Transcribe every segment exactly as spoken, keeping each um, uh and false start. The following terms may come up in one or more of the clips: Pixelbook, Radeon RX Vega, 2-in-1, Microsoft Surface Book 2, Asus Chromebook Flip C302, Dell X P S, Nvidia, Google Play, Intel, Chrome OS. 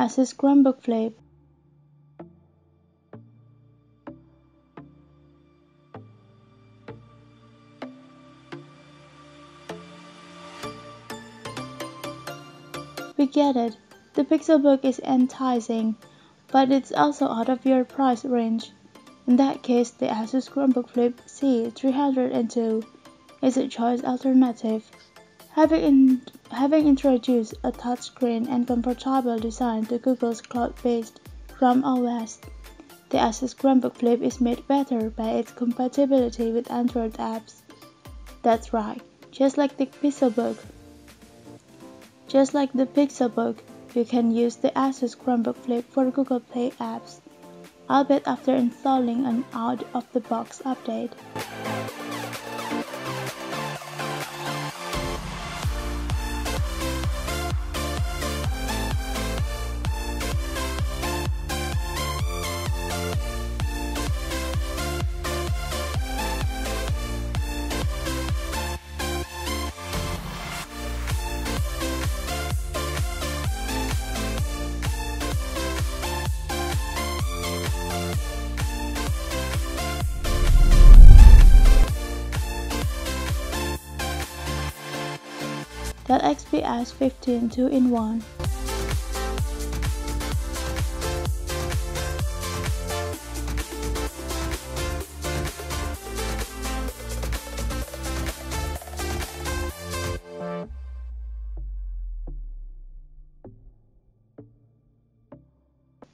Asus Chromebook Flip. We get it, the Pixelbook is enticing, but it's also out of your price range. In that case, the Asus Chromebook Flip C three oh two is a choice alternative. Having, in, having introduced a touchscreen and comfortable design to Google's cloud-based Chrome O S, the Asus Chromebook Flip is made better by its compatibility with Android apps. That's right, just like the Pixelbook. Just like the Pixelbook, you can use the Asus Chromebook Flip for Google Play apps, albeit after installing an out-of-the-box update. Dell X P S fifteen two in one.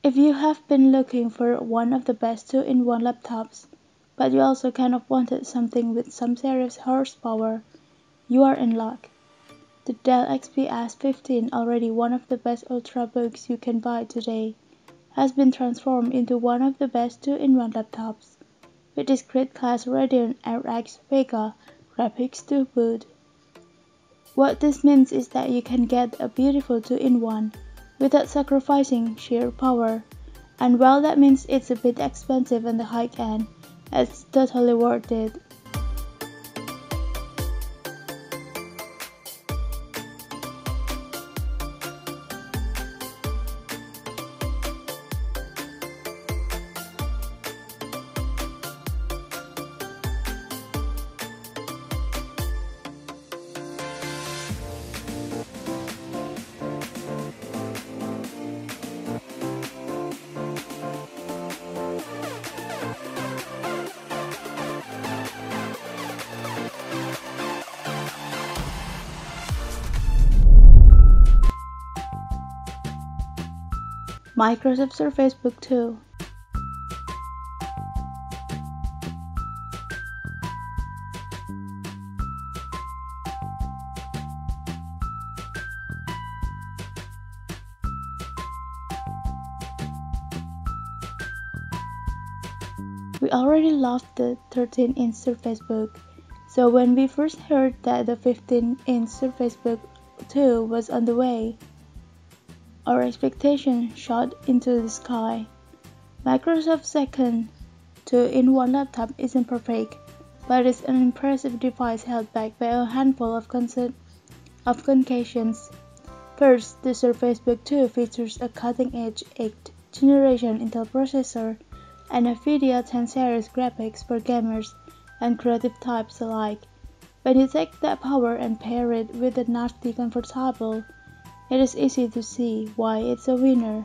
If you have been looking for one of the best two in one laptops, but you also kind of wanted something with some serious horsepower, you are in luck. The Dell X P S fifteen, already one of the best ultrabooks you can buy today, has been transformed into one of the best two in one laptops, with discrete class Radeon R X Vega graphics to boot. What this means is that you can get a beautiful two in one without sacrificing sheer power, and while that means it's a bit expensive on the high end, it's totally worth it. Microsoft Surface Book two. We already loved the thirteen inch Surface Book, so when we first heard that the fifteen inch Surface Book two was on the way, our expectation shot into the sky. Microsoft's second two in one laptop isn't perfect, but it's an impressive device held back by a handful of, of concessions. First, the Surface Book two features a cutting-edge eighth generation Intel processor and Nvidia ten series graphics for gamers and creative types alike. When you take that power and pair it with a nasty comfortable, it is easy to see why it's a winner.